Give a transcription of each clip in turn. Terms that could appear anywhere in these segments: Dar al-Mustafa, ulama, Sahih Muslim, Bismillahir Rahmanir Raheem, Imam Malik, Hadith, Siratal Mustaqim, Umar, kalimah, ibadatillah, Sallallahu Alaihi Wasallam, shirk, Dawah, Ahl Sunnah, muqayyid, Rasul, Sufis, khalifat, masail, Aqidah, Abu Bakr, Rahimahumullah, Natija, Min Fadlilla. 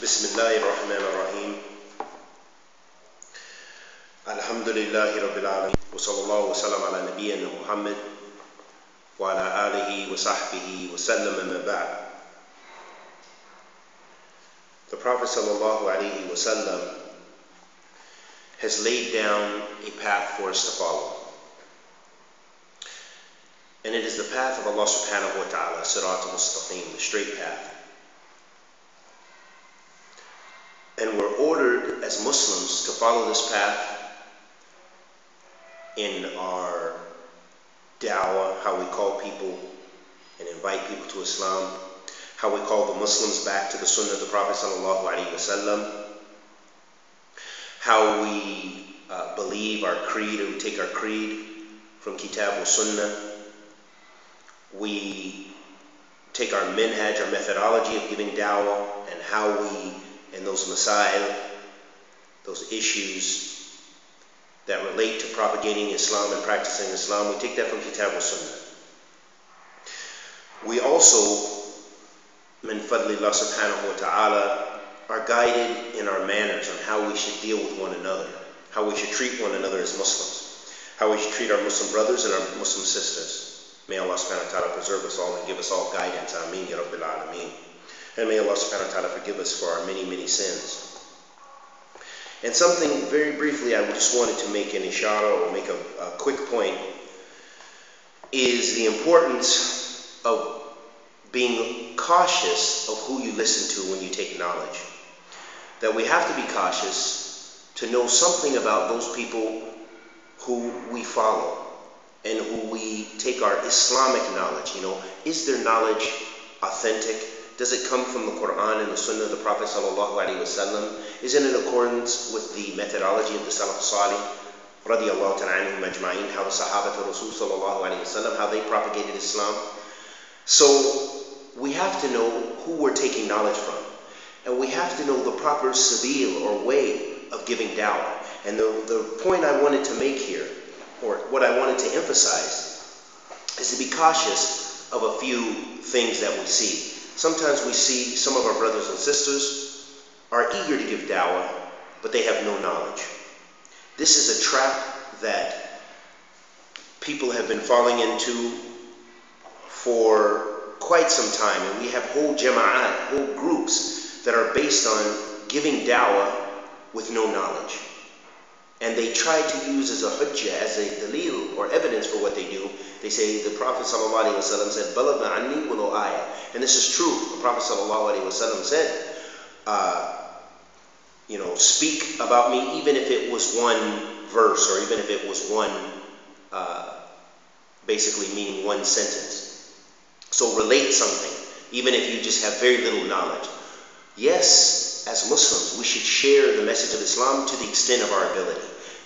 Bismillahir Rahmanir Raheem. Alhamdulillahir Rabbil Alameen. Wa sallallahu wa sallam ala nabiyyina Muhammad wa ala alihi wa sahbihi wa sallam ma ba'd. The Prophet Sallallahu Alaihi Wasallam has laid down a path for us to follow. And it is the path of Allah subḥānahu Wa Ta'ala, Siratal Mustaqim, the straight path. And we're ordered as Muslims to follow this path in our dawah, how we call people and invite people to Islam, how we call the Muslims back to the Sunnah of the Prophet Sallallahu Alaihi Wasallam, how we believe our creed, and we take our creed from kitab al-Sunnah. We take our minhaj, our methodology of giving dawah, and how we, and those masail, those issues that relate to propagating Islam and practicing Islam, we take that from kitab al-Sunnah. We also, Min Fadlilla subhanahu wa ta'ala, are guided in our manners on how we should deal with one another, how we should treat one another as Muslims, how we should treat our Muslim brothers and our Muslim sisters. May Allah subhanahu wa ta'ala preserve us all and give us all guidance. Ameen, Ya Rabbil Alameen. And may Allah subhanahu wa ta'ala forgive us for our many, many sins. And something very briefly I just wanted to make an ishara or make a quick point is the importance of being cautious of who you listen to when you take knowledge. That we have to be cautious to know something about those people who we follow and who we take our Islamic knowledge. You know, is their knowledge authentic? Does it come from the Quran and the Sunnah of the Prophet Sallallahu Alaihi Wasallam? Is it in accordance with the methodology of the Salaf Salih, radiyallahu ta'ala anhum ajma'in, how the Sahaba to Rasul Sallallahu Alaihi Wasallam, how they propagated Islam? So we have to know who we're taking knowledge from. And we have to know the proper sebeel or way of giving dawah. And the point I wanted to make here, or what I wanted to emphasize, is to be cautious of a few things that we see. Sometimes we see some of our brothers and sisters are eager to give dawah, but they have no knowledge. This is a trap that people have been falling into for quite some time, and we have whole jama'at, whole groups that are based on giving dawah with no knowledge. And they try to use as a hujjah, as a dhalil, or evidence for what they do. They say, the Prophet ﷺ said, "Balagha anni walau ayah." And this is true. The Prophet ﷺ said, speak about me even if it was one verse, or even if it was one, basically meaning one sentence. So relate something, even if you just have very little knowledge. Yes, as Muslims, we should share the message of Islam to the extent of our ability.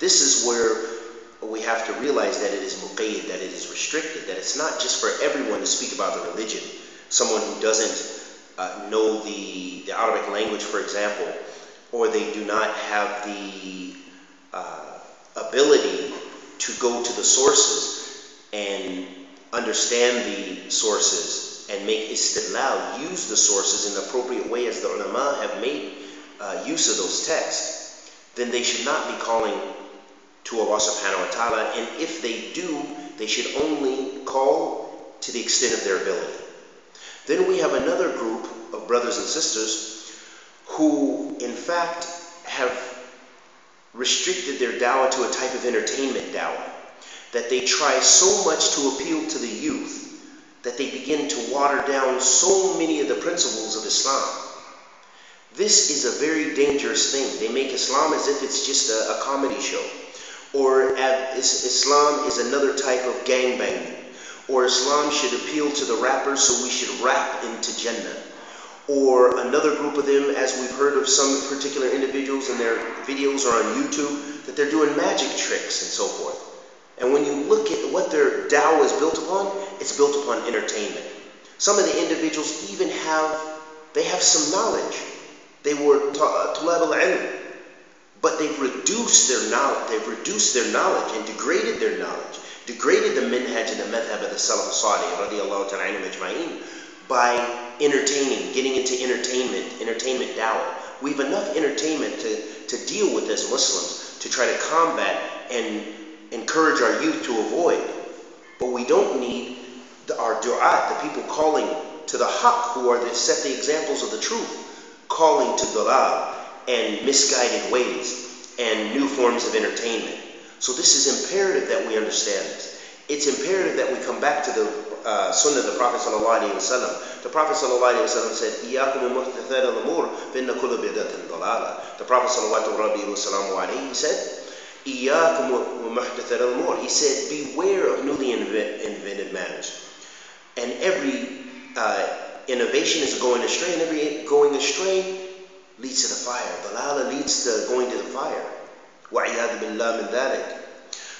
This is where we have to realize that it is muqayyid, that it is restricted, that it's not just for everyone to speak about the religion. Someone who doesn't know the Arabic language, for example, or they do not have the ability to go to the sources and understand the sources and make istidlal, use the sources in the appropriate way as the ulama have made use of those texts, then they should not be calling to Allah subhanahu wa ta'ala. And if they do, they should only call to the extent of their ability. Then we have another group of brothers and sisters who, in fact, have restricted their dawah to a type of entertainment dawah, that they try so much to appeal to the youth that they begin to water down so many of the principles of Islam. This is a very dangerous thing. They make Islam as if it's just a comedy show, or Islam is another type of gangbanging, or Islam should appeal to the rappers, so we should rap into Jannah. Or another group of them, as we've heard of some particular individuals in their videos or on YouTube, that they're doing magic tricks and so forth. And when you look at what their dawah is built upon, it's built upon entertainment. Some of the individuals even have some knowledge. They were tulab al-ilm, but they've reduced their knowledge and degraded their knowledge, degraded the minhaj and the madhab of the Salaf Salih, radiyallahu ta'ala anhum ajma'in, by entertaining, getting into entertainment dawah. We have enough entertainment to deal with as Muslims, to try to combat and encourage our youth to avoid. But we don't need our du'at, the people calling to the haqq, who are set the examples of the truth, calling to dhalal and misguided ways and new forms of entertainment. So this is imperative that we understand this. It's imperative that we come back to the Sunnah of the Prophet Sallallahu Alaihi Wasallam. The Prophet Sallallahu Alaihi Wasallam said, "Iyakum muhtathat al-umur finna kullu bid'atin dalalah." The Prophet Sallallahu Alaihi Wasallam said, "Iyakum muhtathat al-umur." He said, "Beware of newly invented matters." And every innovation is going astray, and every going astray leads to the fire. Dalalah leads to going to the fire. Wa'iyadu billah min dhalik.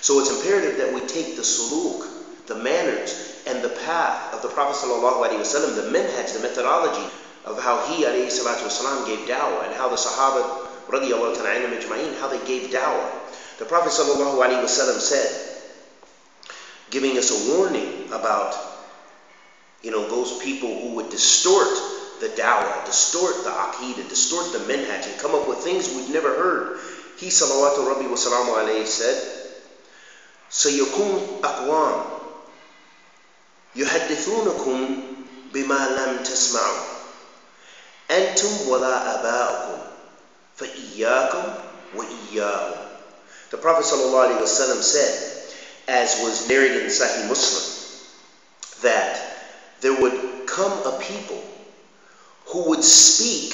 So it's imperative that we take the suluk, the manners, and the path of the Prophet ﷺ, the minhaj, the methodology of how he ﷺ gave dawah, and how the Sahaba how they gave dawah. The Prophet ﷺ said, giving us a warning about those people who would distort the dawah, distort the aqidah, distort the minhaj, and come up with things we've never heard. He ﷺ said, "Sayakun aqwam يحدثونكم بما لم تسمعوا أنتم ولا آباؤكم فإياكم وإياهم." The Prophet ﷺ said, as was narrated in Sahih Muslim, that there would come a people who would speak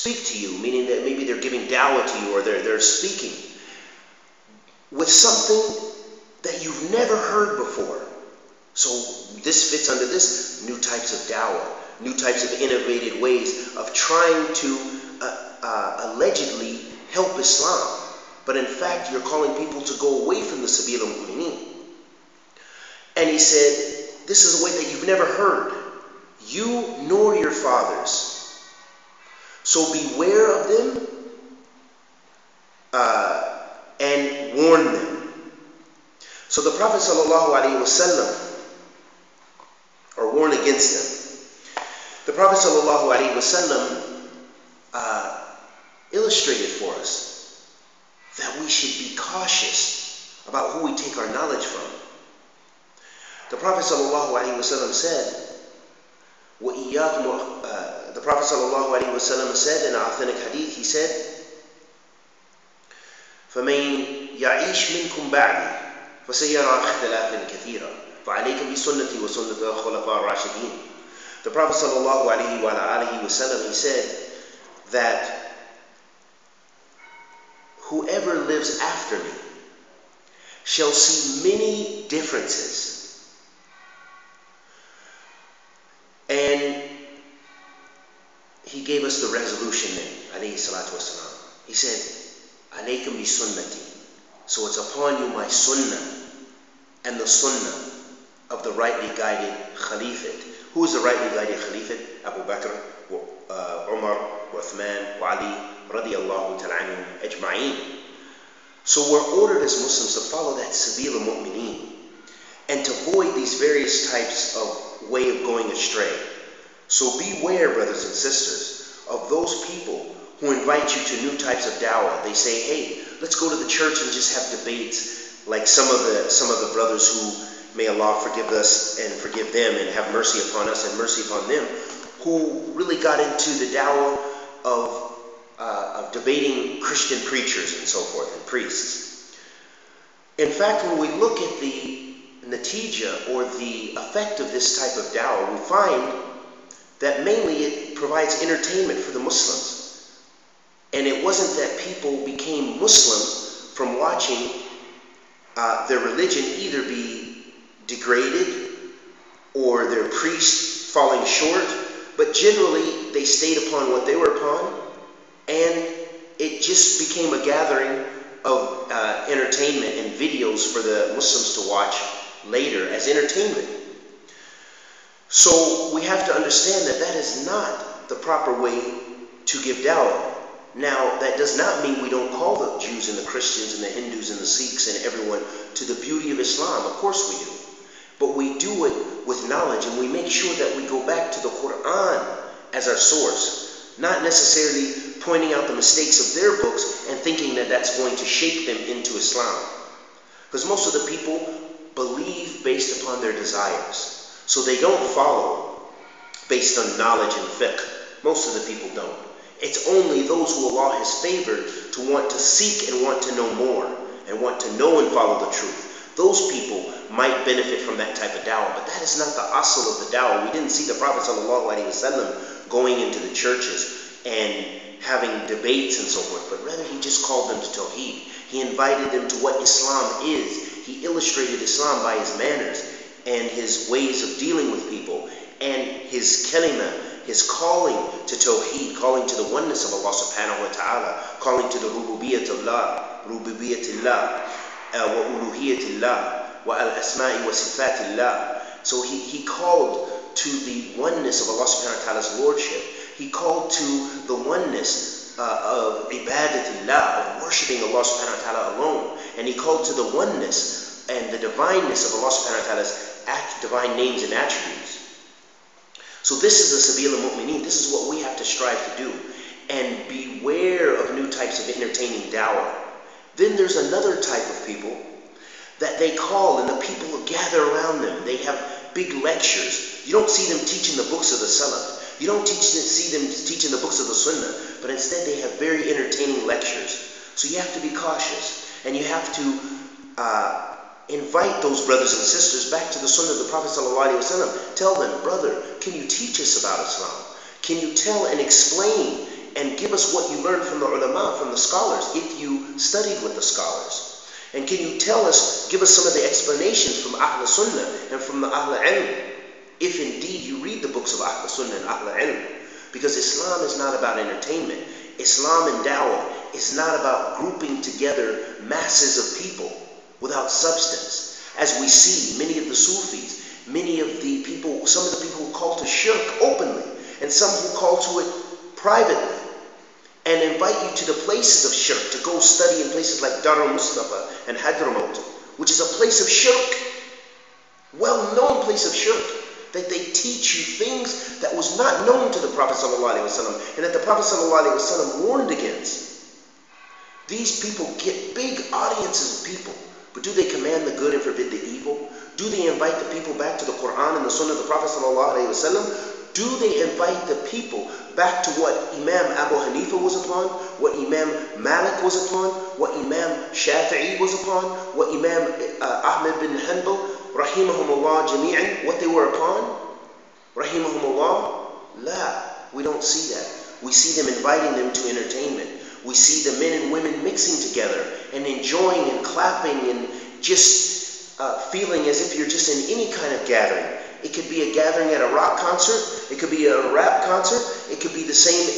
to you, meaning that maybe they're giving dawah to you, or they're speaking with something that you've never heard before. So this fits under this, new types of dawah, new types of innovated ways of trying to allegedly help Islam. But in fact, you're calling people to go away from the sebeel al-mu'mineen. And he said, this is a way that you've never heard, you nor your fathers. So beware of them and warn them. So the Prophet ﷺ warn against them. The Prophet ﷺ illustrated for us that we should be cautious about who we take our knowledge from. The Prophet ﷺ said, the Prophet ﷺ said in an authentic hadith, he said, فَمَنْ يَعِيشْ مِنْكُمْ بَعْدِي فَسَيَرَى اخْتِلَافًا كَثِيرًا. The Prophet ﷺ, he said that whoever lives after me shall see many differences, and he gave us the resolution then, alayhi salatu wasalam. He said, alaykum bi sunnati, so it's upon you my sunnah and the sunnah of the rightly guided khalifat. Who is the rightly guided khalifat? Abu Bakr, Umar, Uthman, Ali, radiyallahu ta'ala ajma'in. So we're ordered as Muslims to follow that sabeel al-mu'mineen and to avoid these various types of way of going astray. So beware, brothers and sisters, of those people who invite you to new types of dawah. They say, hey, let's go to the church and just have debates, like some of the brothers who, may Allah forgive us and forgive them and have mercy upon us and mercy upon them, who really got into the dawah of debating Christian preachers and so forth and priests. In fact, when we look at the natija or the effect of this type of dawah, we find that mainly it provides entertainment for the Muslims. And it wasn't that people became Muslim from watching their religion either be degraded or their priest falling short, but generally they stayed upon what they were upon, and it just became a gathering of entertainment and videos for the Muslims to watch later as entertainment. So we have to understand that that is not the proper way to give dawah. Now, that does not mean we don't call the Jews and the Christians and the Hindus and the Sikhs and everyone to the beauty of Islam. Of course we do. But we do it with knowledge, and we make sure that we go back to the Quran as our source, not necessarily pointing out the mistakes of their books and thinking that that's going to shape them into Islam. Because most of the people believe based upon their desires. So they don't follow based on knowledge and fiqh. Most of the people don't. It's only those who Allah has favored to want to seek and want to know more and want to know and follow the truth. Those people might benefit from that type of dawah, but that is not the asl of the dawah. We didn't see the Prophet Sallallahu Alaihi Wasallam going into the churches and having debates and so forth, but rather he just called them to Tawheed. He invited them to what Islam is. He illustrated Islam by his manners and his ways of dealing with people and his kalimah, his calling to Tawheed, calling to the oneness of Allah subhanahu wa ta'ala, calling to the rububiyyatullah, wa uluhiyatillah, wa al-asma'i wa sifatillah. So he called to the oneness of Allah subhanahu wa ta'ala's lordship. He called to the oneness of ibadatillah, of worshipping Allah subhanahu wa ta'ala alone. And he called to the oneness and the divineness of Allah subhanahu wa ta'ala's divine names and attributes. So this is the sebeel of mu'mineen. This is what we have to strive to do. And beware of new types of entertaining dawah. Then there's another type of people that they call and the people gather around them. They have big lectures. You don't see them teaching the books of the Salaf. You don't see them teaching the books of the Sunnah. But instead they have very entertaining lectures. So you have to be cautious. And you have to invite those brothers and sisters back to the Sunnah of the Prophet ﷺ. Tell them, brother, can you teach us about Islam? Can you tell and explain and give us what you learned from the ulama, from the scholars, if you studied with the scholars? And can you tell us, give us some of the explanations from Ahl Sunnah and from the Ahl Ilm, if indeed you read the books of Ahl Sunnah and Ahl Ilm? Because Islam is not about entertainment. Islam and dawah is not about grouping together masses of people without substance. As we see, many of the Sufis, many of the people, some of the people who call to shirk openly, and some who call to it privately, and invite you to the places of shirk, to go study in places like Dar al-Mustafa and Hadramaut, which is a place of shirk, well-known place of shirk, that they teach you things that was not known to the Prophet ﷺ, and that the Prophet ﷺ warned against. These people get big audiences of people, but do they command the good and forbid the evil? Do they invite the people back to the Quran and the Sunnah of the Prophet ﷺ? Do they invite the people back to what Imam Abu Hanifa was upon, what Imam Malik was upon, what Imam Shafi'i was upon, what Imam Ahmed bin Hanbal, Rahimahumullah jami'an, what they were upon? Rahimahumullah? La, we don't see that. We see them inviting them to entertainment. We see the men and women mixing together and enjoying and clapping and just feeling as if you're just in any kind of gathering. It could be a gathering at a rock concert. It could be a rap concert. It could be the same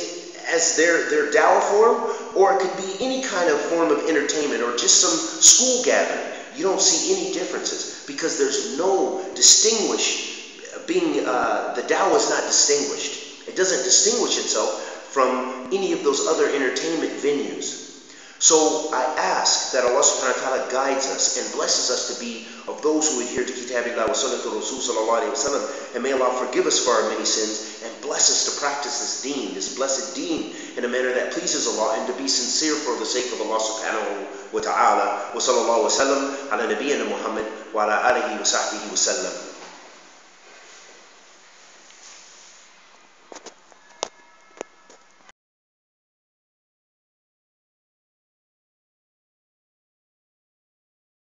as their dawah form, or it could be any kind of form of entertainment or just some school gathering. You don't see any differences because there's no the dawah is not distinguished. It doesn't distinguish itself from any of those other entertainment venues. So I ask that Allah subhanahu wa ta'ala guides us and blesses us to be of those who adhere to kitabillah wa sunnah to Rasul sallallahu alayhi wa sallam. And may Allah forgive us for our many sins and bless us to practice this deen, this blessed deen, in a manner that pleases Allah and to be sincere for the sake of Allah subhanahu wa ta'ala. Wa sallallahu wa sallam ala nabiyyina Muhammad wa ala alihi wa sahbihi wa sallam.